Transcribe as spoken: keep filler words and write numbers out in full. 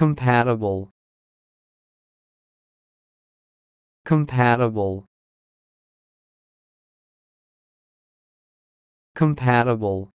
compatible, compatible, compatible.